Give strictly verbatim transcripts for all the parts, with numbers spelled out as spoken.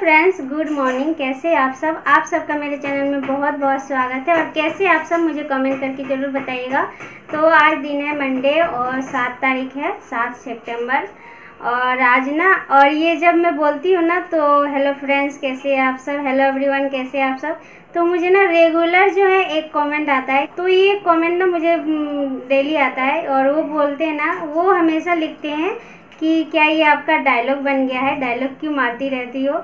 Friends, good morning. कैसे आप सब आप सबका मेरे चैनल में बहुत बहुत स्वागत है। और कैसे आप सब मुझे कमेंट करके ज़रूर बताइएगा। तो आज दिन है मंडे और सात तारीख है, सात सितंबर। और आज ना, और ये जब मैं बोलती हूँ ना तो हेलो फ्रेंड्स कैसे आप सब, हेलो एवरीवन कैसे आप सब, तो मुझे ना रेगुलर जो है एक कमेंट आता है। तो ये कमेंट ना मुझे डेली आता है और वो बोलते हैं ना, वो हमेशा लिखते हैं कि क्या ये आपका डायलॉग बन गया है, डायलॉग क्यों मारती रहती हो।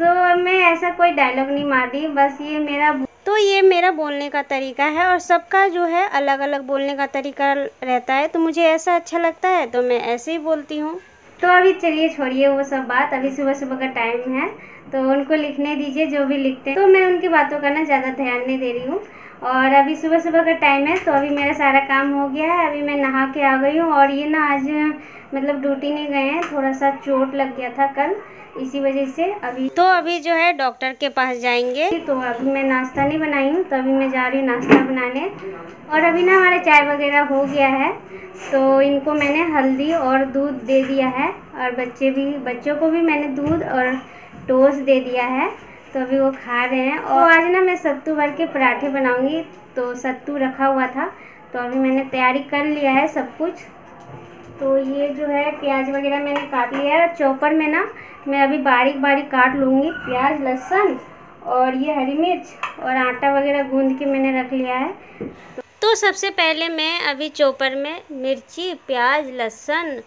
तो मैं ऐसा कोई डायलॉग नहीं मार रही, बस ये मेरा तो ये मेरा बोलने का तरीका है। और सबका जो है अलग अलग बोलने का तरीका रहता है, तो मुझे ऐसा अच्छा लगता है तो मैं ऐसे ही बोलती हूँ। तो अभी चलिए छोड़िए वो सब बात, अभी सुबह सुबह का टाइम है तो उनको लिखने दीजिए जो भी लिखते हैं। तो मैं उनकी बातों का ना ज़्यादा ध्यान नहीं दे रही हूँ। और अभी सुबह सुबह का टाइम है तो अभी मेरा सारा काम हो गया है, अभी मैं नहा के आ गई हूँ। और ये ना आज मतलब ड्यूटी नहीं गए हैं, थोड़ा सा चोट लग गया था कल, इसी वजह से अभी तो अभी जो है डॉक्टर के पास जाएंगे। तो अभी मैं नाश्ता नहीं बनाई हूँ, तो अभी मैं जा रही हूँ नाश्ता बनाने। और अभी ना हमारा चाय वगैरह हो गया है, तो इनको मैंने हल्दी और दूध दे दिया है। और बच्चे भी बच्चों को भी मैंने दूध और टोस्ट दे दिया है, तो अभी वो खा रहे हैं। और आज ना मैं सत्तू भर के पराठे बनाऊंगी, तो सत्तू रखा हुआ था तो अभी मैंने तैयारी कर लिया है सब कुछ। तो ये जो है प्याज वगैरह मैंने काट लिया है, चॉपर में ना मैं अभी बारीक बारीक काट लूँगी प्याज, लहसुन और ये हरी मिर्च। और आटा वगैरह गूंद के मैंने रख लिया है। तो, तो सबसे पहले मैं अभी चॉपर में मिर्ची, प्याज, लहसुन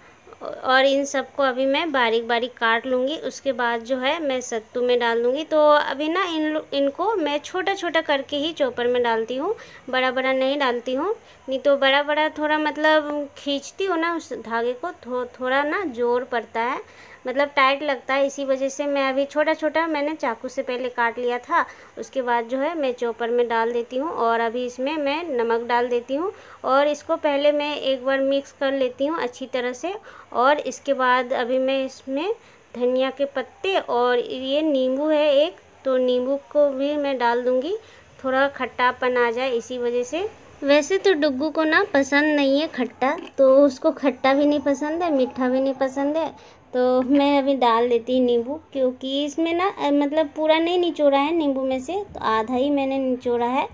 और इन सबको अभी मैं बारीक बारीक काट लूँगी। उसके बाद जो है मैं सत्तू में डाल दूँगी। तो अभी ना इन इनको मैं छोटा छोटा करके ही चॉपर में डालती हूँ, बड़ा बड़ा नहीं डालती हूँ। नहीं तो बड़ा बड़ा थोड़ा मतलब खींचती हूँ ना उस धागे को, थो, थोड़ा ना जोर पड़ता है, मतलब टाइट लगता है। इसी वजह से मैं अभी छोटा छोटा मैंने चाकू से पहले काट लिया था। उसके बाद जो है मैं चॉपर में डाल देती हूँ। और अभी इसमें मैं नमक डाल देती हूँ और इसको पहले मैं एक बार मिक्स कर लेती हूँ अच्छी तरह से। और इसके बाद अभी मैं इसमें धनिया के पत्ते और ये नींबू है एक, तो नींबू को भी मैं डाल दूँगी, थोड़ा खट्टापन आ जाए इसी वजह से। वैसे तो डुग्गू को ना पसंद नहीं है खट्टा, तो उसको खट्टा भी नहीं पसंद है, मीठा भी नहीं पसंद है। तो मैं अभी डाल देती हूँ नींबू, क्योंकि इसमें ना मतलब पूरा नहीं निचोड़ा है नींबू में से, तो आधा ही मैंने निचोड़ा है।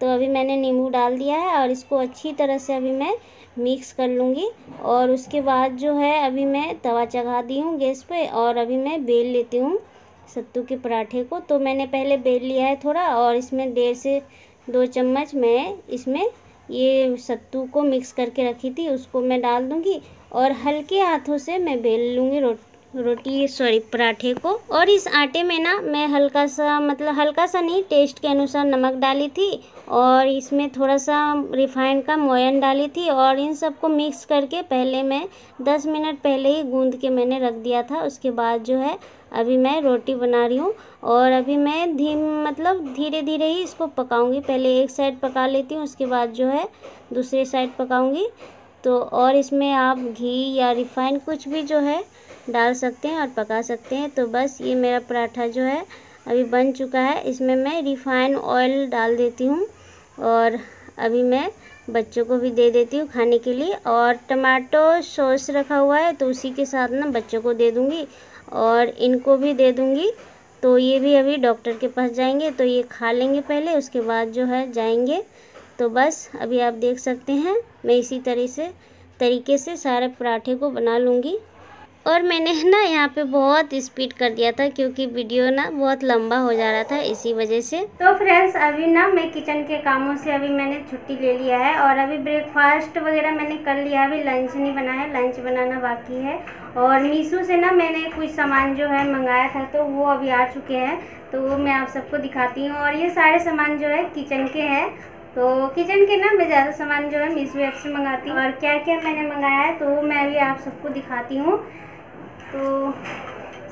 तो अभी मैंने नींबू डाल दिया है और इसको अच्छी तरह से अभी मैं मिक्स कर लूँगी। और उसके बाद जो है अभी मैं तवा चढ़ा दी हूँ गैस पे और अभी मैं बेल लेती हूँ सत्तू के पराठे को। तो मैंने पहले बेल लिया है थोड़ा, और इसमें डेढ़ से दो चम्मच मैं इसमें ये सत्तू को मिक्स करके रखी थी उसको मैं डाल दूँगी। और हल्के हाथों से मैं बेल लूँगी रोटी रोटी सॉरी पराठे को। और इस आटे में ना मैं हल्का सा मतलब हल्का सा नहीं, टेस्ट के अनुसार नमक डाली थी और इसमें थोड़ा सा रिफाइंड का मोयन डाली थी। और इन सबको मिक्स करके पहले मैं दस मिनट पहले ही गूंद के मैंने रख दिया था। उसके बाद जो है अभी मैं रोटी बना रही हूँ। और अभी मैं धीम मतलब धीरे धीरे ही इसको पकाऊँगी, पहले एक साइड पका लेती हूँ उसके बाद जो है दूसरे साइड पकाऊँगी। तो और इसमें आप घी या रिफाइन कुछ भी जो है डाल सकते हैं और पका सकते हैं। तो बस ये मेरा पराठा जो है अभी बन चुका है। इसमें मैं रिफाइन ऑयल डाल देती हूँ और अभी मैं बच्चों को भी दे देती हूँ खाने के लिए। और टमाटो सॉस रखा हुआ है तो उसी के साथ ना बच्चों को दे दूँगी और इनको भी दे दूँगी। तो ये भी अभी डॉक्टर के पास जाएंगे तो ये खा लेंगे पहले, उसके बाद जो है जाएंगे। तो बस अभी आप देख सकते हैं मैं इसी तरह से तरीके से सारे पराठे को बना लूँगी। और मैंने ना यहाँ पे बहुत स्पीड कर दिया था क्योंकि वीडियो ना बहुत लंबा हो जा रहा था इसी वजह से। तो फ्रेंड्स अभी ना मैं किचन के कामों से अभी मैंने छुट्टी ले लिया है। और अभी ब्रेकफास्ट वगैरह मैंने कर लिया है, अभी लंच नहीं बना है, लंच बनाना बाकी है। और मीशो से ना मैंने कुछ सामान जो है मंगाया था तो वो अभी आ चुके हैं, तो वो मैं आप सबको दिखाती हूँ। और ये सारे सामान जो है किचन के हैं, तो किचन के ना मैं ज़्यादा सामान जो है मीशो ऐप से मंगाती हूँ। और क्या क्या मैंने मंगाया है तो वो मैं भी आप सबको दिखाती हूँ। तो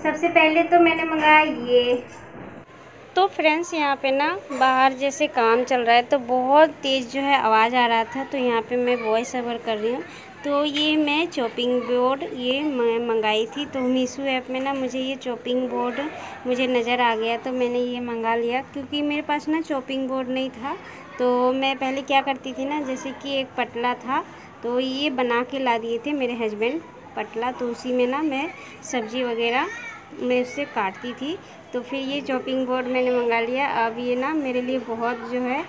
सबसे पहले तो मैंने मंगाया ये। तो फ्रेंड्स यहाँ पे ना बाहर जैसे काम चल रहा है तो बहुत तेज़ जो है आवाज़ आ रहा था, तो यहाँ पे मैं वॉइस ओवर कर रही हूँ। तो ये मैं चॉपिंग बोर्ड ये मैं मंगाई थी, तो मीशो ऐप में ना मुझे ये चॉपिंग बोर्ड मुझे नज़र आ गया तो मैंने ये मंगा लिया। क्योंकि मेरे पास ना चॉपिंग बोर्ड नहीं था, तो मैं पहले क्या करती थी ना, जैसे कि एक पटला था तो ये बना के ला दिए थे मेरे हस्बैंड पटला, तो उसी में ना मैं सब्ज़ी वगैरह मैं उससे काटती थी। तो फिर ये चॉपिंग बोर्ड मैंने मंगा लिया। अब ये ना मेरे लिए बहुत जो है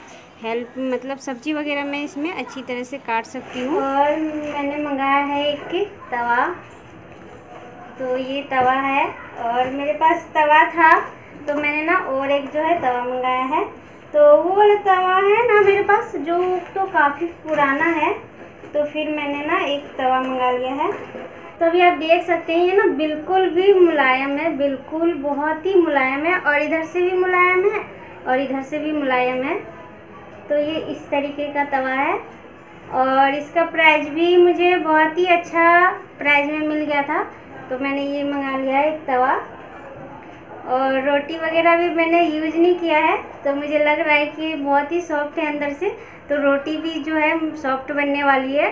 हेल्प, मतलब सब्ज़ी वगैरह मैं इसमें अच्छी तरह से काट सकती हूँ। और मैंने मंगाया है एक तवा, तो ये तवा है और मेरे पास तवा था तो मैंने ना और एक जो है तवा मंगाया है। तो वो वाला तवा है ना मेरे पास जो तो काफ़ी पुराना है, तो फिर मैंने ना एक तवा मंगा लिया है। तो अभी आप देख सकते हैं ये ना बिल्कुल भी मुलायम है, बिल्कुल बहुत ही मुलायम है, और इधर से भी मुलायम है और इधर से भी मुलायम है। तो ये इस तरीके का तवा है और इसका प्राइस भी मुझे बहुत ही अच्छा प्राइस में मिल गया था, तो मैंने ये मंगा लिया है एक तवा। और रोटी वगैरह भी मैंने यूज नहीं किया है, तो मुझे लग रहा है कि बहुत ही सॉफ्ट है अंदर से, तो रोटी भी जो है सॉफ्ट बनने वाली है,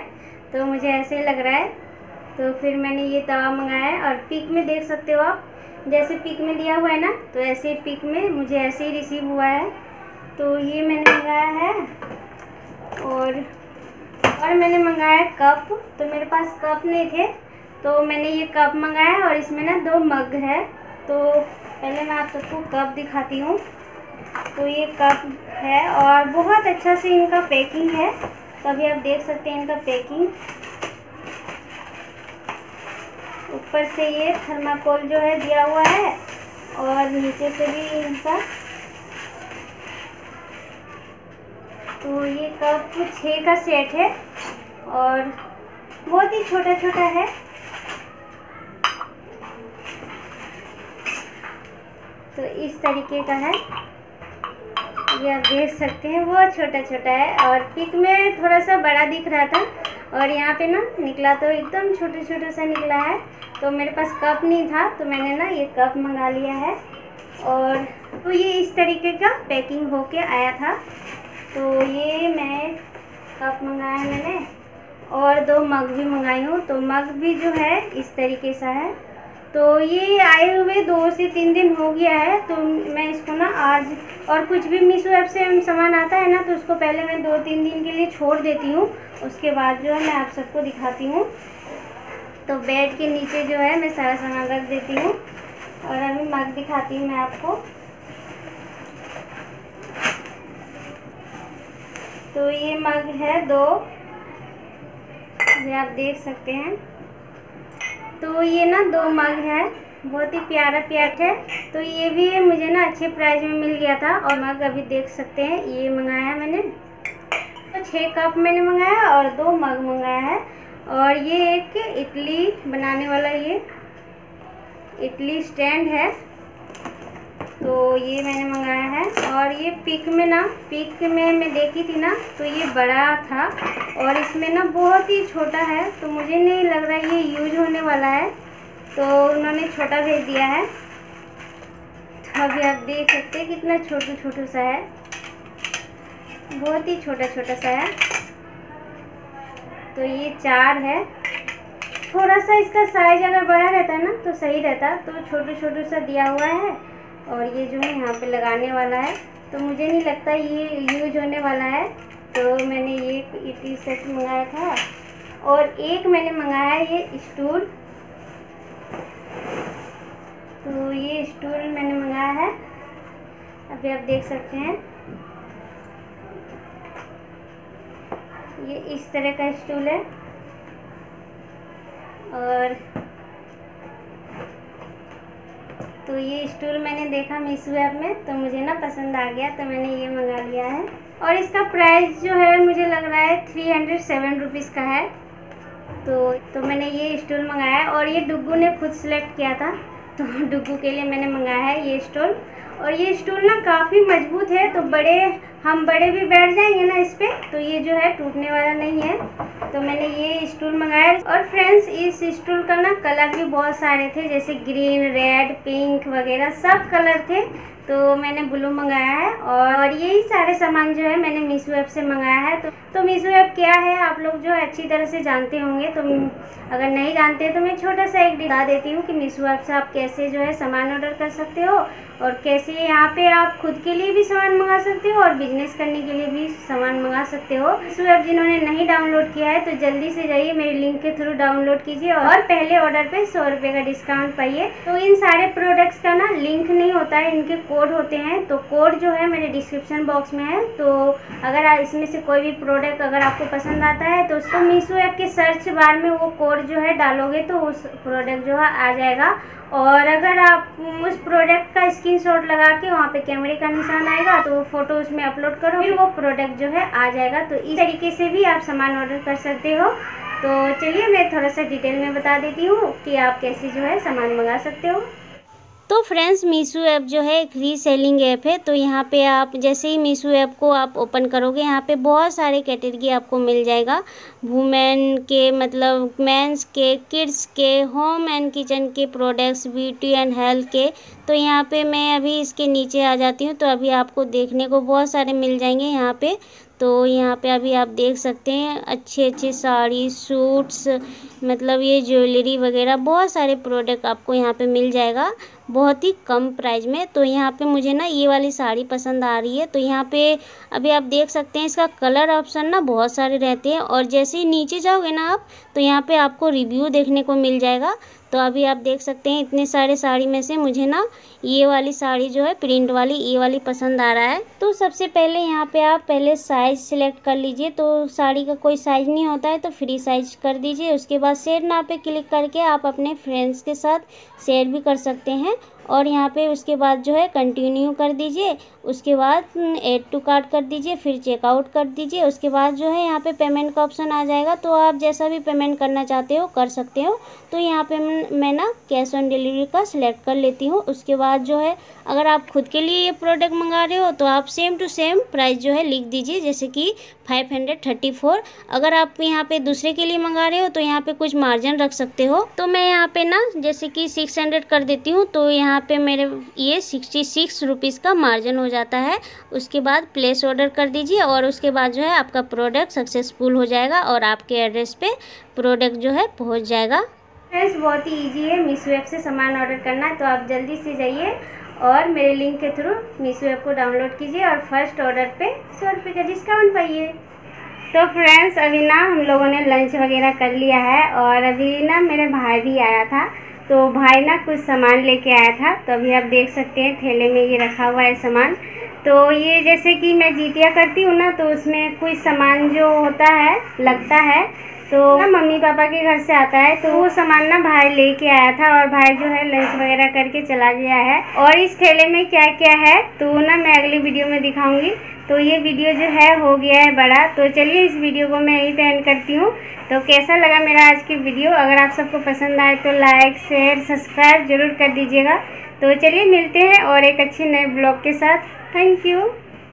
तो मुझे ऐसे ही लग रहा है। तो फिर मैंने ये तवा मंगाया है और पिक में देख सकते हो आप, जैसे पिक में दिया हुआ है ना, तो ऐसे ही पिक में मुझे ऐसे ही रिसीव हुआ है। तो ये मैंने मंगाया है। और और मैंने मंगाया कप, तो मेरे पास कप नहीं थे तो मैंने ये कप मंगाया और इसमें ना दो मग है। तो पहले मैं आप सबको कप दिखाती हूँ। तो ये कप है और बहुत अच्छा से इनका पैकिंग है, तभी आप देख सकते हैं इनका पैकिंग। ऊपर से ये थर्माकोल जो है दिया हुआ है और नीचे से भी इनका। तो ये कप छः का सेट है और बहुत ही छोटा छोटा है। तो इस तरीके का है, ये आप देख सकते हैं बहुत छोटा छोटा है, और पिक में थोड़ा सा बड़ा दिख रहा था और यहाँ पे ना निकला तो एकदम छोटे छोटे सा निकला है। तो मेरे पास कप नहीं था तो मैंने ना ये कप मंगा लिया है। और तो ये इस तरीके का पैकिंग होके आया था। तो ये मैं कप मंगाया मैंने और दो मग भी मंगाई हूँ, तो मग भी जो है इस तरीके सा है। तो ये आए हुए दो से तीन दिन हो गया है, तो मैं इसको ना आज, और कुछ भी मीशो ऐप से सामान आता है ना तो उसको पहले मैं दो तीन दिन के लिए छोड़ देती हूँ, उसके बाद जो है मैं आप सबको दिखाती हूँ। तो बेड के नीचे जो है मैं सारा सामान रख देती हूँ। और अभी मग दिखाती हूँ मैं आपको। तो ये मग है दो, ये आप देख सकते हैं। तो ये ना दो मग है, बहुत ही प्यारा प्यारा है। तो ये भी मुझे ना अच्छे प्राइस में मिल गया था। और मग अभी देख सकते हैं ये मंगाया मैंने। तो छः कप मैंने मंगाया और दो मग मंगाया है। और ये एक इडली बनाने वाला ये इडली स्टैंड है, तो ये मैंने मंगाया है। और ये पिक में ना, पिक में मैं देखी थी ना तो ये बड़ा था और इसमें ना बहुत ही छोटा है, तो मुझे नहीं लग रहा है ये यूज होने वाला है, तो उन्होंने छोटा भेज दिया है। तो अभी आप देख सकते हैं कितना छोटा छोटा सा है, बहुत ही छोटा छोटा सा है। तो ये चार है, थोड़ा सा इसका साइज अगर बड़ा रहता ना तो सही रहता, तो छोटे छोटे सा दिया हुआ है। और ये जो है यहाँ पे लगाने वाला है, तो मुझे नहीं लगता ये यूज होने वाला है, तो मैंने ये इडली सेट मंगाया था। और एक मैंने मंगाया है ये स्टूल, तो ये स्टूल मैंने मंगाया है, अभी आप देख सकते हैं। ये इस तरह का स्टूल है। और तो ये स्टूल मैंने देखा मीशो ऐप में, तो मुझे ना पसंद आ गया, तो मैंने ये मंगा लिया है। और इसका प्राइस जो है मुझे लग रहा है थ्री हंड्रेड सेवन रुपीज़ का है। तो तो मैंने ये स्टूल मंगाया है और ये डुग्गू ने खुद सेलेक्ट किया था, तो डुग्गू के लिए मैंने मंगाया है ये स्टूल। और ये स्टूल ना काफ़ी मजबूत है, तो बड़े हम बड़े भी बैठ जाएंगे ना इस पर, तो ये जो है टूटने वाला नहीं है। तो मैंने ये स्टूल मंगाया। और फ्रेंड्स, इस स्टूल का ना कलर भी बहुत सारे थे, जैसे ग्रीन, रेड, पिंक वगैरह सब कलर थे, तो मैंने ब्लू मंगाया है। और यही सारे सामान जो है मैंने मीशो ऐप से मंगाया है। तो तो मीशो ऐप क्या है आप लोग जो अच्छी तरह से जानते होंगे, तो अगर नहीं जानते तो मैं छोटा सा एक बता देती हूँ कि मीशो ऐप से आप कैसे जो है सामान ऑर्डर कर सकते हो और कैसे जैसे यहाँ पे आप खुद के लिए भी सामान मंगा सकते हो और बिजनेस करने के लिए भी सामान मंगा सकते हो। इस ऐप जिन्होंने नहीं डाउनलोड किया है तो जल्दी से जाइए, मेरे लिंक के थ्रू डाउनलोड कीजिए और पहले ऑर्डर पे सौ रुपये का डिस्काउंट पाइए। तो इन सारे प्रोडक्ट्स का ना लिंक नहीं होता है, इनके कोड होते हैं। तो कोड जो है मेरे डिस्क्रिप्शन बॉक्स में है, तो अगर इसमें से कोई भी प्रोडक्ट अगर आपको पसंद आता है तो उसको मीशो ऐप के सर्च बार में वो कोड जो है डालोगे तो उस प्रोडक्ट जो है आ जाएगा। और अगर आप उस प्रोडक्ट का स्क्रीनशॉट लगा के वहाँ पे कैमरे का निशान आएगा तो वो फोटो उसमें अपलोड करो, फिर वो प्रोडक्ट जो है आ जाएगा। तो इस तरीके से भी आप सामान ऑर्डर कर सकते हो। तो चलिए मैं थोड़ा सा डिटेल में बता देती हूँ कि आप कैसे जो है सामान मंगा सकते हो। तो फ्रेंड्स, मीशो ऐप जो है एक रीसेलिंग ऐप है। तो यहाँ पे आप जैसे ही मीशो ऐप को आप ओपन करोगे यहाँ पे बहुत सारे कैटेगरी आपको मिल जाएगा। वुमेन के, मतलब मेंस के, किड्स के, होम एंड किचन के प्रोडक्ट्स, ब्यूटी एंड हेल्थ के। तो यहाँ पे मैं अभी इसके नीचे आ जाती हूँ तो अभी आपको देखने को बहुत सारे मिल जाएंगे यहाँ पर। तो यहाँ पे अभी आप देख सकते हैं अच्छे अच्छे साड़ी, सूट्स, मतलब ये ज्वेलरी वगैरह बहुत सारे प्रोडक्ट आपको यहाँ पे मिल जाएगा बहुत ही कम प्राइस में। तो यहाँ पे मुझे ना ये वाली साड़ी पसंद आ रही है। तो यहाँ पे अभी आप देख सकते हैं इसका कलर ऑप्शन ना बहुत सारे रहते हैं और जैसे ही नीचे जाओगे ना आप तो यहाँ पे आपको रिव्यू देखने को मिल जाएगा। तो अभी आप देख सकते हैं इतने सारे साड़ी में से मुझे ना ये वाली साड़ी जो है प्रिंट वाली ये वाली पसंद आ रहा है। तो सबसे पहले यहाँ पे आप पहले साइज़ सिलेक्ट कर लीजिए। तो साड़ी का कोई साइज़ नहीं होता है तो फ्री साइज़ कर दीजिए। उसके बाद शेयर नाउ पे क्लिक करके आप अपने फ्रेंड्स के साथ शेयर भी कर सकते हैं। और यहाँ पे उसके बाद जो है कंटिन्यू कर दीजिए, उसके बाद ऐड टू कार्ट कर दीजिए, फिर चेकआउट कर दीजिए। उसके बाद जो है यहाँ पे पेमेंट का ऑप्शन आ जाएगा। तो आप जैसा भी पेमेंट करना चाहते हो कर सकते हो। तो यहाँ पे मैं ना कैश ऑन डिलीवरी का सिलेक्ट कर लेती हूँ। उसके बाद जो है अगर आप खुद के लिए ये प्रोडक्ट मंगा रहे हो तो आप सेम टू सेम प्राइस जो है लिख दीजिए, जैसे कि फाइव हंड्रेड थर्टी फोर। अगर आप यहाँ पे दूसरे के लिए मंगा रहे हो तो यहाँ पे कुछ मार्जिन रख सकते हो। तो मैं यहाँ पे ना जैसे कि सिक्स हंड्रेड कर देती हूँ। तो यहाँ पे मेरे ये सिक्सटी सिक्स रुपीज़ का मार्जिन हो जाता है। उसके बाद प्लेस ऑर्डर कर दीजिए और उसके बाद जो है आपका प्रोडक्ट सक्सेसफुल हो जाएगा और आपके एड्रेस पे प्रोडक्ट जो है पहुँच जाएगा। फ्रेंड्स, बहुत ही ईजी है मीशो ऐप से सामान ऑर्डर करना। तो आप जल्दी से जाइए और मेरे लिंक के थ्रू मीशो ऐप को डाउनलोड कीजिए और फर्स्ट ऑर्डर पे सौ रुपये का डिस्काउंट पाइए। तो फ्रेंड्स, अभी ना हम लोगों ने लंच वगैरह कर लिया है और अभी ना मेरे भाई भी आया था। तो भाई ना कुछ सामान लेके आया था। तो अभी आप देख सकते हैं थैले में ये रखा हुआ है सामान। तो ये जैसे कि मैं जीतिया करती हूँ ना तो उसमें कुछ सामान जो होता है लगता है तो ना मम्मी पापा के घर से आता है। तो वो सामान ना भाई लेके आया था और भाई जो है लंच वगैरह करके चला गया है। और इस थैले में क्या क्या है तो ना मैं अगली वीडियो में दिखाऊंगी। तो ये वीडियो जो है हो गया है बड़ा। तो चलिए इस वीडियो को मैं यहीं पे एंड करती हूँ। तो कैसा लगा मेरा आज की वीडियो, अगर आप सबको पसंद आए तो लाइक, शेयर, सब्सक्राइब ज़रूर कर दीजिएगा। तो चलिए मिलते हैं और एक अच्छे नए ब्लॉग के साथ। Thank you.